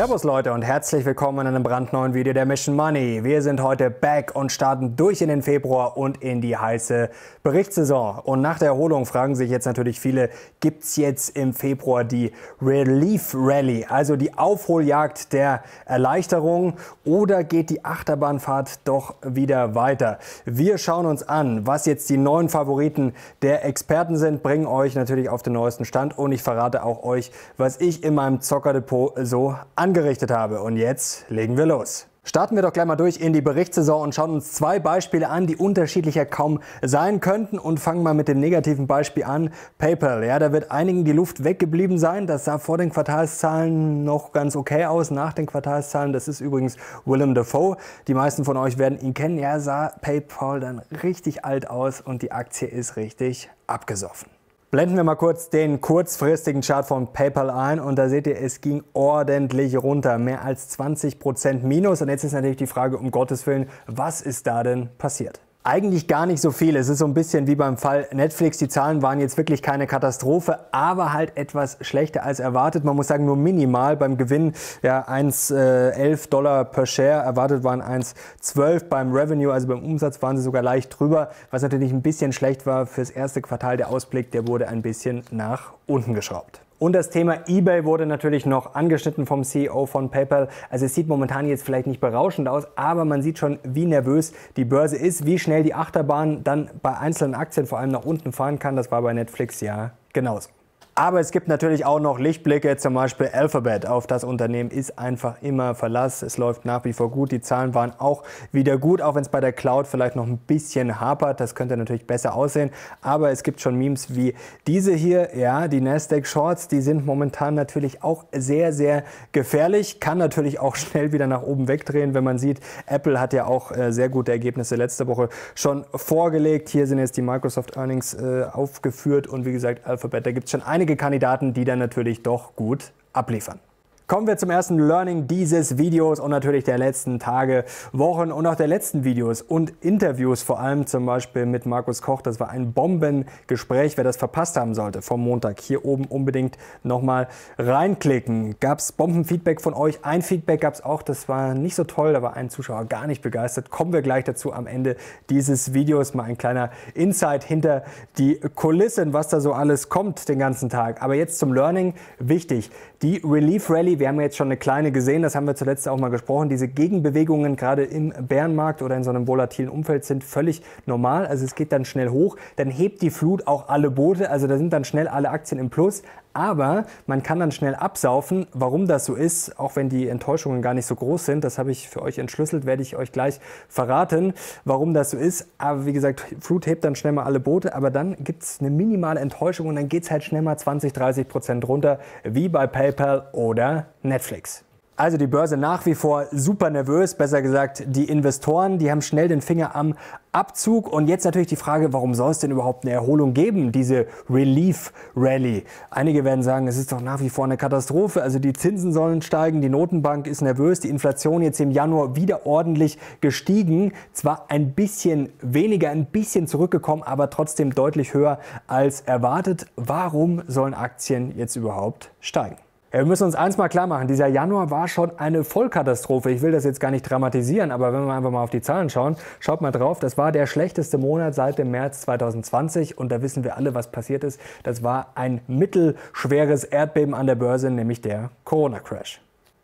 Servus Leute und herzlich willkommen in einem brandneuen Video der Mission Money. Wir sind heute back und starten durch in den Februar und in die heiße Berichtssaison. Und nach der Erholung fragen sich jetzt natürlich viele, gibt es jetzt im Februar die Relief Rally, also die Aufholjagd der Erleichterung, oder geht die Achterbahnfahrt doch wieder weiter? Wir schauen uns an, was jetzt die neuen Favoriten der Experten sind, bringen euch natürlich auf den neuesten Stand und ich verrate auch euch, was ich in meinem Zockerdepot so angerichtet habe. Und jetzt legen wir los. Starten wir doch gleich mal durch in die Berichtssaison und schauen uns zwei Beispiele an, die unterschiedlicher kaum sein könnten, und fangen mal mit dem negativen Beispiel an. PayPal, ja, da wird einigen die Luft weggeblieben sein. Das sah vor den Quartalszahlen noch ganz okay aus, nach den Quartalszahlen. Das ist übrigens Willem Dafoe. Die meisten von euch werden ihn kennen. Ja, sah PayPal dann richtig alt aus und die Aktie ist richtig abgesoffen. Blenden wir mal kurz den kurzfristigen Chart von PayPal ein und da seht ihr, es ging ordentlich runter, mehr als 20% Minus, und jetzt ist natürlich die Frage, um Gottes Willen, was ist da denn passiert? Eigentlich gar nicht so viel. Es ist so ein bisschen wie beim Fall Netflix. Die Zahlen waren jetzt wirklich keine Katastrophe, aber halt etwas schlechter als erwartet. Man muss sagen, nur minimal beim Gewinn. Ja, 1,11 Dollar per Share. Erwartet waren 1,12. Beim Revenue, also beim Umsatz, waren sie sogar leicht drüber. Was natürlich ein bisschen schlecht war fürs erste Quartal. Der Ausblick, der wurde ein bisschen nach unten geschraubt. Und das Thema eBay wurde natürlich noch angeschnitten vom CEO von PayPal. Also es sieht momentan jetzt vielleicht nicht berauschend aus, aber man sieht schon, wie nervös die Börse ist, wie schnell die Achterbahn dann bei einzelnen Aktien vor allem nach unten fahren kann. Das war bei Netflix ja genauso. Aber es gibt natürlich auch noch Lichtblicke, zum Beispiel Alphabet. Auf das Unternehmen ist einfach immer Verlass. Es läuft nach wie vor gut. Die Zahlen waren auch wieder gut, auch wenn es bei der Cloud vielleicht noch ein bisschen hapert. Das könnte natürlich besser aussehen. Aber es gibt schon Memes wie diese hier. Ja, die Nasdaq Shorts, die sind momentan natürlich auch sehr, sehr gefährlich. Kann natürlich auch schnell wieder nach oben wegdrehen, wenn man sieht, Apple hat ja auch sehr gute Ergebnisse letzte Woche schon vorgelegt. Hier sind jetzt die Microsoft Earnings aufgeführt. Und wie gesagt, Alphabet, da gibt es schon einige Kandidaten, die dann natürlich doch gut abliefern. Kommen wir zum ersten Learning dieses Videos und natürlich der letzten Tage, Wochen und auch der letzten Videos und Interviews, vor allem zum Beispiel mit Markus Koch. Das war ein Bombengespräch. Wer das verpasst haben sollte vom Montag, hier oben unbedingt nochmal reinklicken. Gab es Bombenfeedback von euch? Ein Feedback gab es auch, das war nicht so toll, da war ein Zuschauer gar nicht begeistert. Kommen wir gleich dazu am Ende dieses Videos. Mal ein kleiner Insight hinter die Kulissen, was da so alles kommt den ganzen Tag. Aber jetzt zum Learning, wichtig, die Relief Rally. Wir haben jetzt schon eine kleine gesehen, das haben wir zuletzt auch mal gesprochen. Diese Gegenbewegungen gerade im Bärenmarkt oder in so einem volatilen Umfeld sind völlig normal. Also es geht dann schnell hoch, dann hebt die Flut auch alle Boote, also da sind dann schnell alle Aktien im Plus. Aber man kann dann schnell absaufen, warum das so ist, auch wenn die Enttäuschungen gar nicht so groß sind. Das habe ich für euch entschlüsselt, werde ich euch gleich verraten, warum das so ist. Aber wie gesagt, Flut hebt dann schnell mal alle Boote, aber dann gibt es eine minimale Enttäuschung und dann geht es halt schnell mal 20-30% runter, wie bei PayPal oder Netflix. Also die Börse nach wie vor super nervös, besser gesagt die Investoren, die haben schnell den Finger am Abzug. Und jetzt natürlich die Frage, warum soll es denn überhaupt eine Erholung geben, diese Relief Rally? Einige werden sagen, es ist doch nach wie vor eine Katastrophe, also die Zinsen sollen steigen, die Notenbank ist nervös, die Inflation jetzt im Januar wieder ordentlich gestiegen, zwar ein bisschen weniger, ein bisschen zurückgekommen, aber trotzdem deutlich höher als erwartet. Warum sollen Aktien jetzt überhaupt steigen? Ja, wir müssen uns eins mal klar machen, dieser Januar war schon eine Vollkatastrophe. Ich will das jetzt gar nicht dramatisieren, aber wenn wir einfach mal auf die Zahlen schauen, schaut mal drauf, das war der schlechteste Monat seit dem März 2020 und da wissen wir alle, was passiert ist. Das war ein mittelschweres Erdbeben an der Börse, nämlich der Corona-Crash.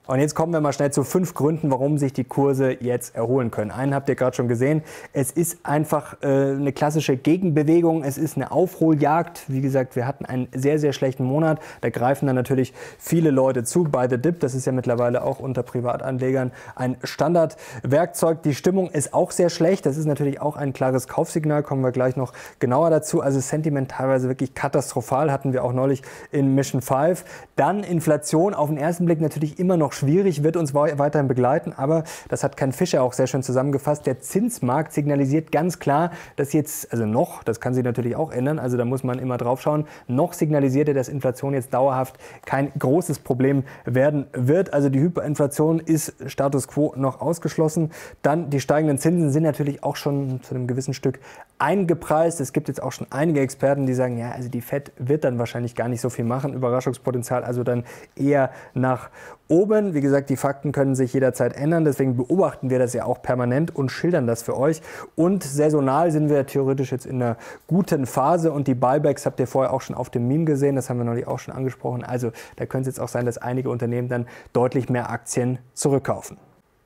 Und jetzt kommen wir mal schnell zu 5 Gründen, warum sich die Kurse jetzt erholen können. Einen habt ihr gerade schon gesehen. Es ist einfach eine klassische Gegenbewegung. Es ist eine Aufholjagd. Wie gesagt, wir hatten einen sehr, sehr schlechten Monat. Da greifen dann natürlich viele Leute zu. Bei The Dip, das ist ja mittlerweile auch unter Privatanlegern ein Standardwerkzeug. Die Stimmung ist auch sehr schlecht. Das ist natürlich auch ein klares Kaufsignal. Kommen wir gleich noch genauer dazu. Also Sentiment teilweise wirklich katastrophal. Hatten wir auch neulich in Mission 5. Dann Inflation. Auf den ersten Blick natürlich immer noch schwierig, wird uns weiterhin begleiten, aber das hat Ken Fisher auch sehr schön zusammengefasst. Der Zinsmarkt signalisiert ganz klar, dass jetzt, also noch, das kann sich natürlich auch ändern, also da muss man immer drauf schauen, noch signalisiert er, dass Inflation jetzt dauerhaft kein großes Problem werden wird. Also die Hyperinflation ist Status quo noch ausgeschlossen. Dann die steigenden Zinsen sind natürlich auch schon zu einem gewissen Stück eingepreist. Es gibt jetzt auch schon einige Experten, die sagen, ja, also die FED wird dann wahrscheinlich gar nicht so viel machen. Überraschungspotenzial also dann eher nach oben. ändern. Wie gesagt, die Fakten können sich jederzeit ändern. Deswegen beobachten wir das ja auch permanent und schildern das für euch. Und saisonal sind wir theoretisch jetzt in einer guten Phase. Und die Buybacks habt ihr vorher auch schon auf dem Meme gesehen. Das haben wir neulich auch schon angesprochen. Also da könnte es jetzt auch sein, dass einige Unternehmen dann deutlich mehr Aktien zurückkaufen.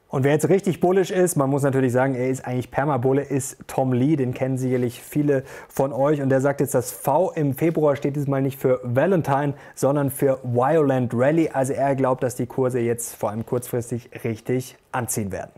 Und wer jetzt richtig bullisch ist, man muss natürlich sagen, er ist eigentlich Permabulle, ist Tom Lee, den kennen sicherlich viele von euch. Und der sagt jetzt, das V im Februar steht diesmal nicht für Valentine, sondern für Violent Rally. Also er glaubt, dass die Kurse jetzt vor allem kurzfristig richtig anziehen werden.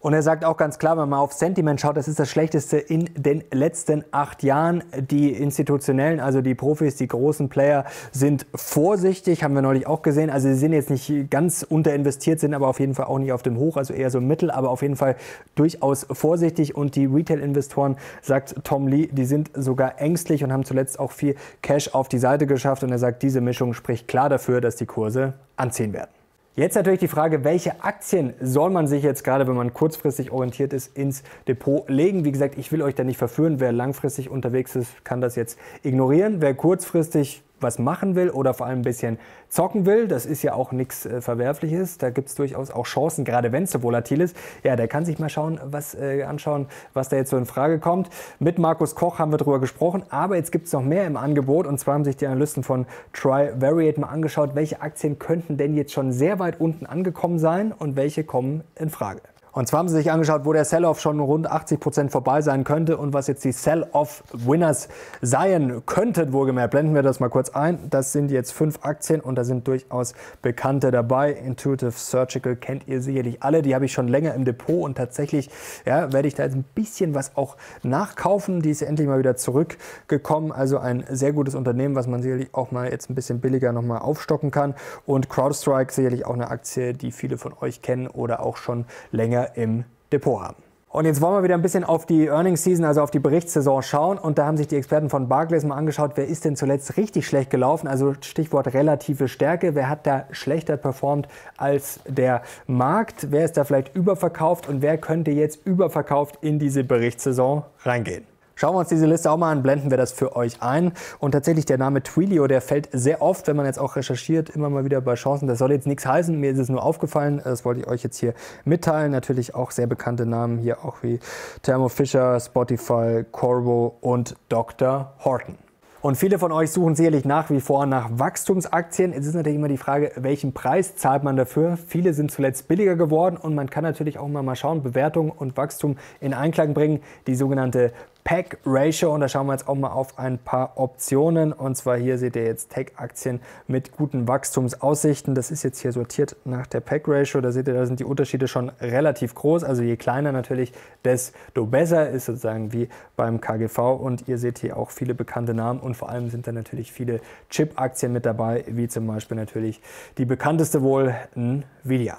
Und er sagt auch ganz klar, wenn man auf Sentiment schaut, das ist das Schlechteste in den letzten 8 Jahren. Die Institutionellen, also die Profis, die großen Player sind vorsichtig, haben wir neulich auch gesehen. Also sie sind jetzt nicht ganz unterinvestiert, sind aber auf jeden Fall auch nicht auf dem Hoch, also eher so im Mittel, aber auf jeden Fall durchaus vorsichtig. Und die Retail-Investoren, sagt Tom Lee, die sind sogar ängstlich und haben zuletzt auch viel Cash auf die Seite geschafft. Und er sagt, diese Mischung spricht klar dafür, dass die Kurse anziehen werden. Jetzt natürlich die Frage, welche Aktien soll man sich jetzt gerade, wenn man kurzfristig orientiert ist, ins Depot legen? Wie gesagt, ich will euch da nicht verführen. Wer langfristig unterwegs ist, kann das jetzt ignorieren. Wer kurzfristig was machen will oder vor allem ein bisschen zocken will, das ist ja auch nichts Verwerfliches. Da gibt es durchaus auch Chancen, gerade wenn es so volatil ist. Ja, der kann sich mal schauen, was da jetzt so in Frage kommt. Mit Markus Koch haben wir drüber gesprochen, aber jetzt gibt es noch mehr im Angebot. Und zwar haben sich die Analysten von Trivariate mal angeschaut, welche Aktien könnten denn jetzt schon sehr weit unten angekommen sein und welche kommen in Frage. Und zwar haben sie sich angeschaut, wo der Sell-Off schon rund 80% vorbei sein könnte und was jetzt die Sell-Off-Winners sein könnten. Wohlgemerkt, blenden wir das mal kurz ein. Das sind jetzt 5 Aktien und da sind durchaus Bekannte dabei. Intuitive Surgical kennt ihr sicherlich alle. Die habe ich schon länger im Depot und tatsächlich ja, werde ich da jetzt ein bisschen was auch nachkaufen. Die ist ja endlich mal wieder zurückgekommen. Also ein sehr gutes Unternehmen, was man sicherlich auch mal jetzt ein bisschen billiger nochmal aufstocken kann. Und CrowdStrike sicherlich auch eine Aktie, die viele von euch kennen oder auch schon länger im Depot haben. Und jetzt wollen wir wieder ein bisschen auf die Earnings Season, also auf die Berichtssaison schauen. Und da haben sich die Experten von Barclays mal angeschaut, wer ist denn zuletzt richtig schlecht gelaufen? Also Stichwort relative Stärke. Wer hat da schlechter performt als der Markt? Wer ist da vielleicht überverkauft? Und wer könnte jetzt überverkauft in diese Berichtssaison reingehen? Schauen wir uns diese Liste auch mal an, blenden wir das für euch ein. Und tatsächlich der Name Twilio, der fällt sehr oft, wenn man jetzt auch recherchiert, immer mal wieder bei Chancen. Das soll jetzt nichts heißen, mir ist es nur aufgefallen. Das wollte ich euch jetzt hier mitteilen. Natürlich auch sehr bekannte Namen hier auch wie Thermo Fisher, Spotify, Corbo und Dr. Horton. Und viele von euch suchen sicherlich nach wie vor nach Wachstumsaktien. Es ist natürlich immer die Frage, welchen Preis zahlt man dafür? Viele sind zuletzt billiger geworden und man kann natürlich auch mal schauen, Bewertung und Wachstum in Einklang bringen. Die sogenannte PEG-Ratio, und da schauen wir jetzt auch mal auf ein paar Optionen. Und zwar hier seht ihr jetzt Tech-Aktien mit guten Wachstumsaussichten. Das ist jetzt hier sortiert nach der PEG-Ratio. Da seht ihr, da sind die Unterschiede schon relativ groß. Also je kleiner natürlich, desto besser, ist sozusagen wie beim KGV. Und ihr seht hier auch viele bekannte Namen und vor allem sind da natürlich viele Chip-Aktien mit dabei, wie zum Beispiel natürlich die bekannteste wohl Nvidia.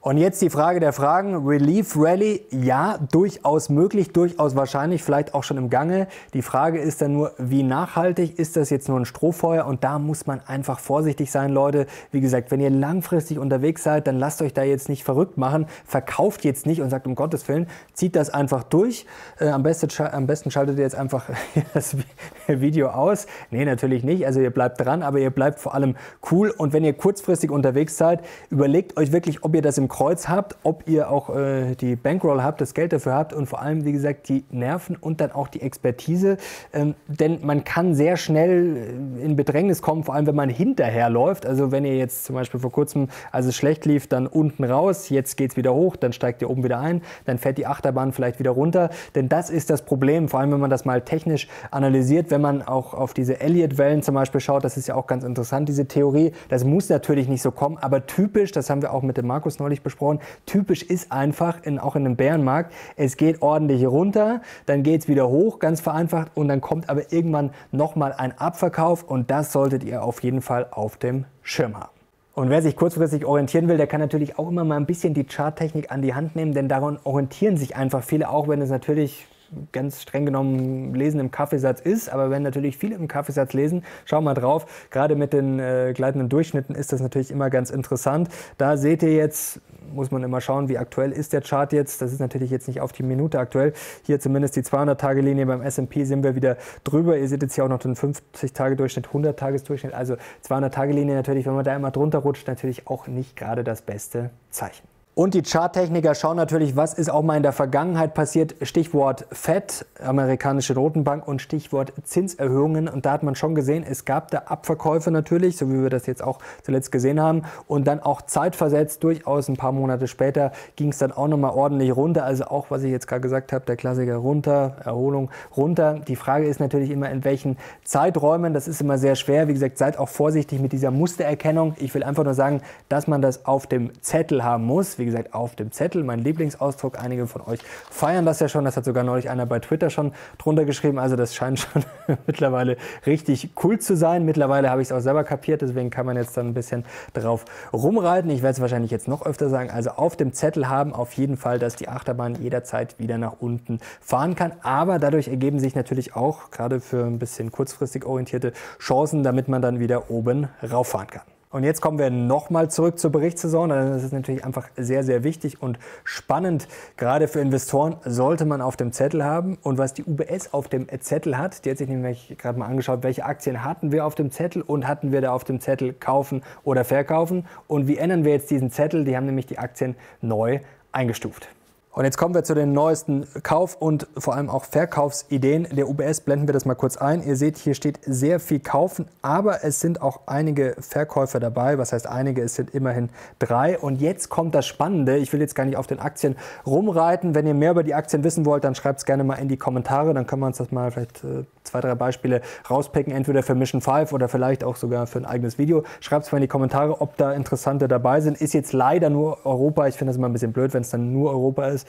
Und jetzt die Frage der Fragen, Relief Rally, ja, durchaus möglich, durchaus wahrscheinlich, vielleicht auch schon im Gange. Die Frage ist dann nur, wie nachhaltig ist das jetzt nur ein Strohfeuer? Und da muss man einfach vorsichtig sein, Leute. Wie gesagt, wenn ihr langfristig unterwegs seid, dann lasst euch da jetzt nicht verrückt machen, verkauft jetzt nicht und sagt, um Gottes Willen, zieht das einfach durch. Am besten schaltet ihr jetzt einfach das Video aus. Nee, natürlich nicht, also ihr bleibt dran, aber ihr bleibt vor allem cool. Und wenn ihr kurzfristig unterwegs seid, überlegt euch wirklich, ob ihr das im Kreuz habt, ob ihr auch die Bankroll habt, das Geld dafür habt und vor allem, wie gesagt, die Nerven und dann auch die Expertise, denn man kann sehr schnell in Bedrängnis kommen, vor allem, wenn man hinterherläuft, also wenn ihr jetzt zum Beispiel vor kurzem, als es schlecht lief, dann unten raus, jetzt geht es wieder hoch, dann steigt ihr oben wieder ein, dann fährt die Achterbahn vielleicht wieder runter, denn das ist das Problem, vor allem, wenn man das mal technisch analysiert, wenn man auch auf diese Elliott-Wellen zum Beispiel schaut, das ist ja auch ganz interessant, diese Theorie, das muss natürlich nicht so kommen, aber typisch, das haben wir auch mit dem Markus neulich besprochen, typisch ist einfach, auch in einem Bärenmarkt, es geht ordentlich runter, dann geht es wieder hoch, ganz vereinfacht, und dann kommt aber irgendwann nochmal ein Abverkauf und das solltet ihr auf jeden Fall auf dem Schirm haben. Und wer sich kurzfristig orientieren will, der kann natürlich auch immer mal ein bisschen die Charttechnik an die Hand nehmen, denn daran orientieren sich einfach viele, auch wenn es natürlich ganz streng genommen Lesen im Kaffeesatz ist, aber wenn natürlich viele im Kaffeesatz lesen, schau mal drauf, gerade mit den gleitenden Durchschnitten ist das natürlich immer ganz interessant. Da seht ihr jetzt muss man immer schauen, wie aktuell ist der Chart jetzt. Das ist natürlich jetzt nicht auf die Minute aktuell. Hier zumindest die 200-Tage-Linie beim S&P sind wir wieder drüber. Ihr seht jetzt hier auch noch den 50-Tage-Durchschnitt, 100-Tages-Durchschnitt. Also 200-Tage-Linie natürlich, wenn man da immer drunter rutscht, natürlich auch nicht gerade das beste Zeichen. Und die Charttechniker schauen natürlich, was ist auch mal in der Vergangenheit passiert. Stichwort FED, amerikanische Notenbank, und Stichwort Zinserhöhungen. Und da hat man schon gesehen, es gab da Abverkäufe natürlich, so wie wir das jetzt auch zuletzt gesehen haben. Und dann auch zeitversetzt, durchaus ein paar Monate später, ging es dann auch nochmal ordentlich runter. Also auch, was ich jetzt gerade gesagt habe, der Klassiker runter, Erholung runter. Die Frage ist natürlich immer, in welchen Zeiträumen. Das ist immer sehr schwer. Wie gesagt, seid auch vorsichtig mit dieser Mustererkennung. Ich will einfach nur sagen, dass man das auf dem Zettel haben muss. Wie gesagt, auf dem Zettel, mein Lieblingsausdruck. Einige von euch feiern das ja schon. Das hat sogar neulich einer bei Twitter schon drunter geschrieben. Also das scheint schon mittlerweile richtig cool zu sein. Mittlerweile habe ich es auch selber kapiert. Deswegen kann man jetzt dann ein bisschen drauf rumreiten. Ich werde es wahrscheinlich jetzt noch öfter sagen. Also auf dem Zettel haben auf jeden Fall, dass die Achterbahn jederzeit wieder nach unten fahren kann. Aber dadurch ergeben sich natürlich auch, gerade für ein bisschen kurzfristig orientierte Chancen, damit man dann wieder oben rauffahren kann. Und jetzt kommen wir nochmal zurück zur Berichtssaison. Das ist natürlich einfach sehr, sehr wichtig und spannend. Gerade für Investoren sollte man auf dem Zettel haben. Und was die UBS auf dem Zettel hat, die hat sich nämlich gerade mal angeschaut, welche Aktien hatten wir auf dem Zettel und hatten wir da auf dem Zettel kaufen oder verkaufen. Und wie ändern wir jetzt diesen Zettel? Die haben nämlich die Aktien neu eingestuft. Und jetzt kommen wir zu den neuesten Kauf- und vor allem auch Verkaufsideen der UBS. Blenden wir das mal kurz ein. Ihr seht, hier steht sehr viel kaufen, aber es sind auch einige Verkäufer dabei. Was heißt einige? Es sind immerhin 3. Und jetzt kommt das Spannende. Ich will jetzt gar nicht auf den Aktien rumreiten. Wenn ihr mehr über die Aktien wissen wollt, dann schreibt es gerne mal in die Kommentare. Dann können wir uns das mal vielleicht 2, 3 Beispiele rauspicken. Entweder für Mission 5 oder vielleicht auch sogar für ein eigenes Video. Schreibt es mal in die Kommentare, ob da Interessante dabei sind. Ist jetzt leider nur Europa. Ich finde das immer ein bisschen blöd, wenn es dann nur Europa ist.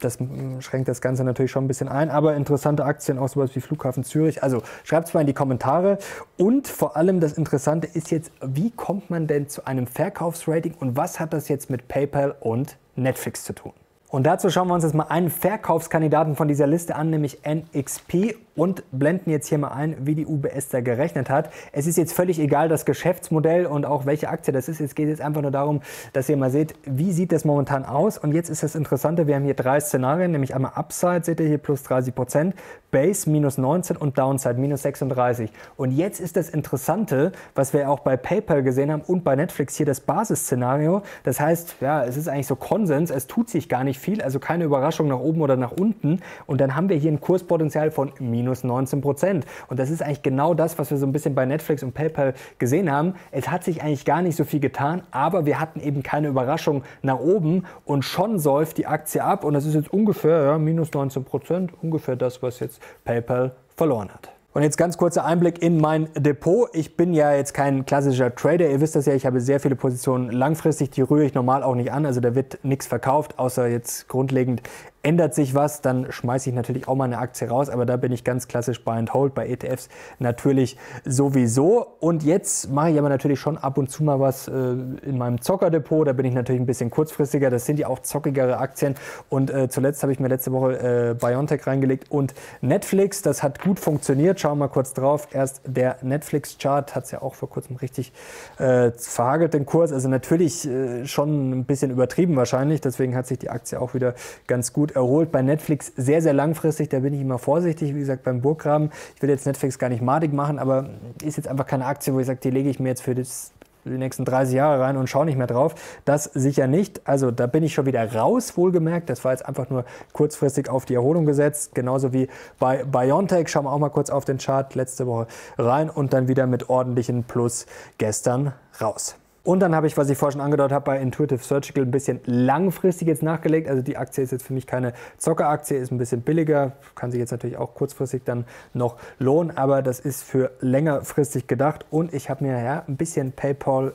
Das schränkt das Ganze natürlich schon ein bisschen ein, aber interessante Aktien, auch sowas wie Flughafen Zürich. Also schreibt es mal in die Kommentare. Und vor allem das Interessante ist jetzt, wie kommt man denn zu einem Verkaufsrating und was hat das jetzt mit PayPal und Netflix zu tun? Und dazu schauen wir uns jetzt mal einen Verkaufskandidaten von dieser Liste an, nämlich NXP, und blenden jetzt hier mal ein, wie die UBS da gerechnet hat. Es ist jetzt völlig egal, das Geschäftsmodell und auch welche Aktie das ist. Es geht jetzt einfach nur darum, dass ihr mal seht, wie sieht das momentan aus. Und jetzt ist das Interessante, wir haben hier 3 Szenarien, nämlich einmal Upside, seht ihr hier, plus 30%, Base minus 19% und Downside minus 36%. Und jetzt ist das Interessante, was wir auch bei PayPal gesehen haben und bei Netflix, hier das Basisszenario. Das heißt, ja, es ist eigentlich so Konsens, es tut sich gar nicht viel, also keine Überraschung nach oben oder nach unten. Und dann haben wir hier ein Kurspotenzial von minus 19%. Und das ist eigentlich genau das, was wir so ein bisschen bei Netflix und PayPal gesehen haben. Es hat sich eigentlich gar nicht so viel getan, aber wir hatten eben keine Überraschung nach oben und schon säuft die Aktie ab. Und das ist jetzt ungefähr minus 19%, ungefähr das, was jetzt PayPal verloren hat. Und jetzt ganz kurzer Einblick in mein Depot. Ich bin ja jetzt kein klassischer Trader. Ihr wisst das ja, ich habe sehr viele Positionen langfristig. Die rühre ich normal auch nicht an. Also da wird nichts verkauft, außer jetzt grundlegend ändert sich was. Dann schmeiße ich natürlich auch mal eine Aktie raus. Aber da bin ich ganz klassisch Buy and Hold, bei ETFs natürlich sowieso. Und jetzt mache ich aber natürlich schon ab und zu mal was in meinem Zockerdepot. Da bin ich natürlich ein bisschen kurzfristiger. Das sind ja auch zockigere Aktien. Und zuletzt habe ich mir letzte Woche BioNTech reingelegt und Netflix. Das hat gut funktioniert. Schauen wir mal kurz drauf. Erst der Netflix-Chart hat es ja auch vor kurzem richtig verhagelt, den Kurs. Also natürlich schon ein bisschen übertrieben wahrscheinlich. Deswegen hat sich die Aktie auch wieder ganz gut erholt. Bei Netflix sehr, sehr langfristig. Da bin ich immer vorsichtig. Wie gesagt, beim Burggraben. Ich will jetzt Netflix gar nicht madig machen, aber ist jetzt einfach keine Aktie, wo ich sage, die lege ich mir jetzt für das die nächsten 30 Jahre rein und schaue nicht mehr drauf. Das sicher nicht. Also da bin ich schon wieder raus, wohlgemerkt. Das war jetzt einfach nur kurzfristig auf die Erholung gesetzt. Genauso wie bei BioNTech. Schauen wir auch mal kurz auf den Chart. Letzte Woche rein und dann wieder mit ordentlichen Plus gestern raus. Und dann habe ich, was ich vorhin schon angedeutet habe, bei Intuitive Surgical ein bisschen langfristig jetzt nachgelegt. Also die Aktie ist jetzt für mich keine Zockeraktie, ist ein bisschen billiger, kann sich jetzt natürlich auch kurzfristig dann noch lohnen, aber das ist für längerfristig gedacht. Und ich habe mir ein bisschen PayPal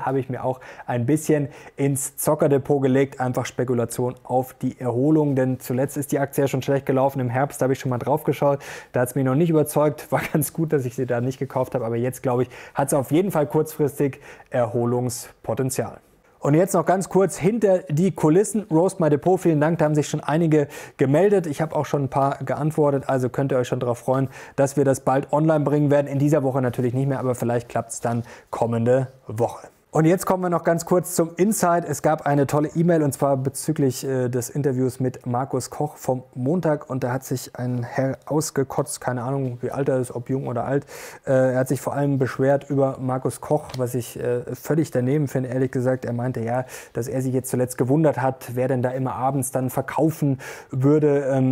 habe ich mir auch ein bisschen ins Zockerdepot gelegt, einfach Spekulation auf die Erholung, denn zuletzt ist die Aktie ja schon schlecht gelaufen. Im Herbst habe ich schon mal drauf geschaut, da hat es mich noch nicht überzeugt, war ganz gut, dass ich sie da nicht gekauft habe. Aber jetzt, glaube ich, hat es auf jeden Fall kurzfristig Erholungspotenzial. Und jetzt noch ganz kurz hinter die Kulissen. Roast My Depot, vielen Dank, da haben sich schon einige gemeldet. Ich habe auch schon ein paar geantwortet, also könnt ihr euch schon darauf freuen, dass wir das bald online bringen werden. In dieser Woche natürlich nicht mehr, aber vielleicht klappt es dann kommende Woche. Und jetzt kommen wir noch ganz kurz zum Insight. Es gab eine tolle E-Mail und zwar bezüglich des Interviews mit Markus Koch vom Montag. Und da hat sich ein Herr ausgekotzt, keine Ahnung, wie alt er ist, ob jung oder alt. Er hat sich vor allem beschwert über Markus Koch, was ich völlig daneben finde, ehrlich gesagt. Er meinte ja, dass er sich jetzt zuletzt gewundert hat, wer denn da immer abends dann verkaufen würde.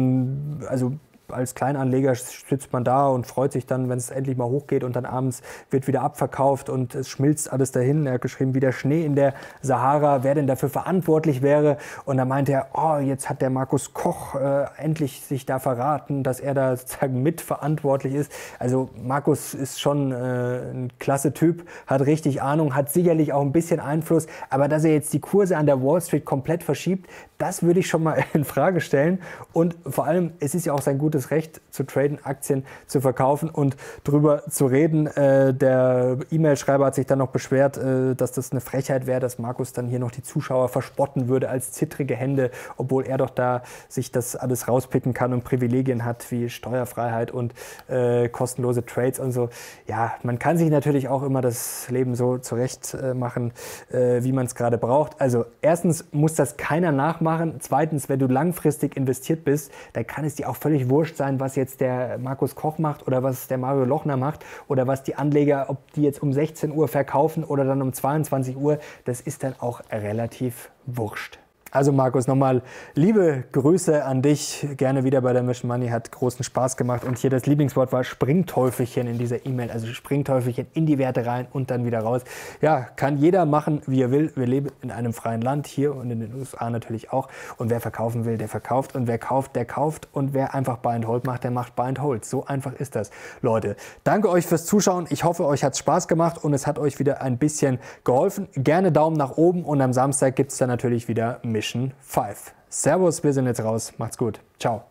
Also als Kleinanleger sitzt man da und freut sich dann, wenn es endlich mal hochgeht und dann abends wird wieder abverkauft und es schmilzt alles dahin. Er hat geschrieben, wie der Schnee in der Sahara, wer denn dafür verantwortlich wäre. Und da meinte er, oh, jetzt hat der Markus Koch endlich sich da verraten, dass er da sozusagen mitverantwortlich ist. Also Markus ist schon ein klasse Typ, hat richtig Ahnung, hat sicherlich auch ein bisschen Einfluss. Aber dass er jetzt die Kurse an der Wall Street komplett verschiebt, das würde ich schon mal in Frage stellen. Und vor allem, es ist ja auch sein gutes Recht zu traden, Aktien zu verkaufen und drüber zu reden. Der E-Mail-Schreiber hat sich dann noch beschwert, dass das eine Frechheit wäre, dass Markus dann hier noch die Zuschauer verspotten würde als zittrige Hände, obwohl er doch da sich das alles rauspicken kann und Privilegien hat wie Steuerfreiheit und kostenlose Trades und so. Ja, man kann sich natürlich auch immer das Leben so zurecht machen, wie man es gerade braucht. Also erstens muss das keiner nachmachen. Zweitens, wenn du langfristig investiert bist, dann kann es dir auch völlig wurscht sein, was jetzt der Markus Koch macht oder was der Mario Lochner macht oder was die Anleger, ob die jetzt um 16 Uhr verkaufen oder dann um 22 Uhr, das ist dann auch relativ wurscht. Also Markus, nochmal liebe Grüße an dich, gerne wieder bei der Mission Money, hat großen Spaß gemacht und hier das Lieblingswort war Springteufelchen in dieser E-Mail, also Springteufelchen in die Werte rein und dann wieder raus. Ja, kann jeder machen, wie er will, wir leben in einem freien Land, hier und in den USA natürlich auch und wer verkaufen will, der verkauft und wer kauft, der kauft und wer einfach Buy and Hold macht, der macht Buy and Hold, so einfach ist das. Leute, danke euch fürs Zuschauen, ich hoffe, euch hat es Spaß gemacht und es hat euch wieder ein bisschen geholfen, gerne Daumen nach oben und am Samstag gibt es dann natürlich wieder Mission 5. Servus, wir sind jetzt raus. Macht's gut. Ciao.